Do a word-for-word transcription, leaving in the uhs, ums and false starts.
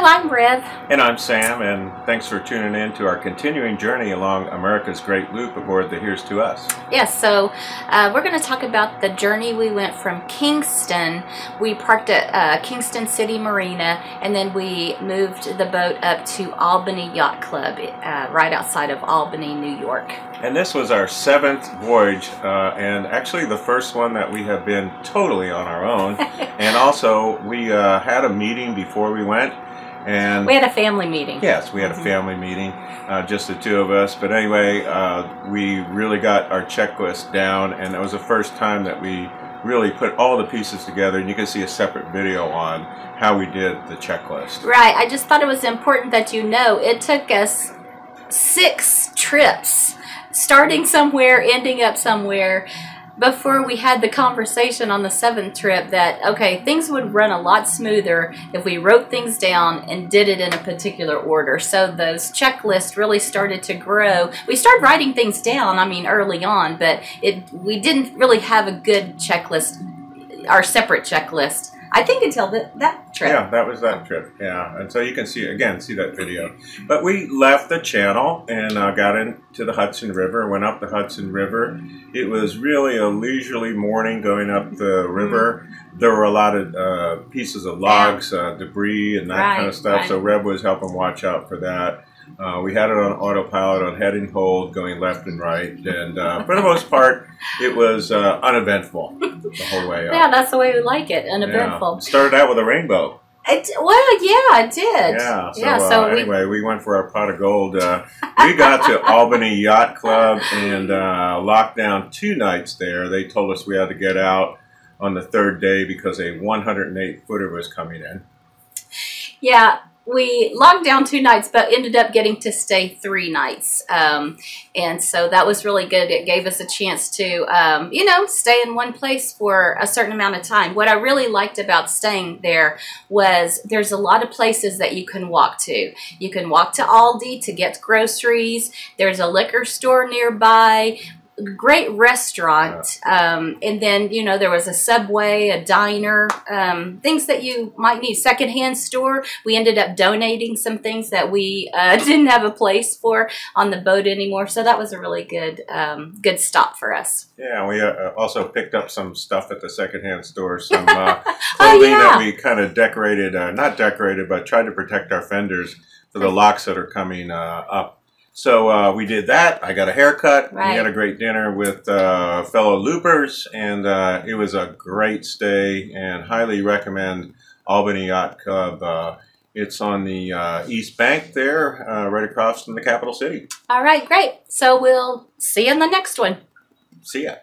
Hello, I'm Rev. And I'm Sam, and thanks for tuning in to our continuing journey along America's Great Loop aboard the Here's to Us. Yes, so uh, we're going to talk about the journey we went from Kingston. We parked at uh, Kingston City Marina, and then we moved the boat up to Albany Yacht Club, uh, right outside of Albany, New York. And this was our seventh voyage, uh, and actually the first one that we have been totally on our own. And also, we uh, had a meeting before we went. And we had a family meeting. Yes, we had a family meeting, uh, just the two of us. But anyway, uh, we really got our checklist down, and it was the first time that we really put all the pieces together, and you can see a separate video on how we did the checklist. Right. I just thought it was important that you know it took us six trips, starting somewhere, ending up somewhere, before we had the conversation on the seventh trip that, okay, things would run a lot smoother if we wrote things down and did it in a particular order. So those checklists really started to grow. We started writing things down, I mean, early on, but it we didn't really have a good checklist, our separate checklist, I think, until the, that trip. Yeah, that was that trip, yeah. And so you can see, again, see that video. But we left the channel and uh, got into the Hudson River, went up the Hudson River. It was really a leisurely morning going up the river. Mm-hmm. There were a lot of uh, pieces of logs, yeah. uh, debris, and that right, kind of stuff. Right. So Reb was helping watch out for that. Uh, we had it on autopilot, on head and hold, going left and right, and uh, for the most part, it was uh, uneventful the whole way up. Yeah, that's the way we like it, uneventful. Yeah. Started out with a rainbow. It, well, yeah, it did. Yeah, so, yeah, so uh, we, anyway, we went for our pot of gold. Uh, we got to Albany Yacht Club and uh, locked down two nights there. They told us we had to get out on the third day because a one hundred eight footer was coming in. Yeah. We locked down two nights, but ended up getting to stay three nights. Um, and so that was really good. It gave us a chance to, um, you know, stay in one place for a certain amount of time. What I really liked about staying there was there's a lot of places that you can walk to. You can walk to Aldi to get groceries. There's a liquor store nearby. Great restaurant, um, and then, you know, there was a Subway, a diner, um, things that you might need. Secondhand store. We ended up donating some things that we uh, didn't have a place for on the boat anymore, so that was a really good um, good stop for us. Yeah, we uh, also picked up some stuff at the secondhand store, some uh, clothing oh, yeah. that we kind of decorated, uh, not decorated, but tried to protect our fenders for the locks that are coming uh, up. So uh, we did that. I got a haircut. Right. We had a great dinner with uh, fellow loopers, and uh, it was a great stay, and highly recommend Albany Yacht Club. Uh, it's on the uh, East Bank there, uh, right across from the capital city. All right, great. So we'll see you in the next one. See ya.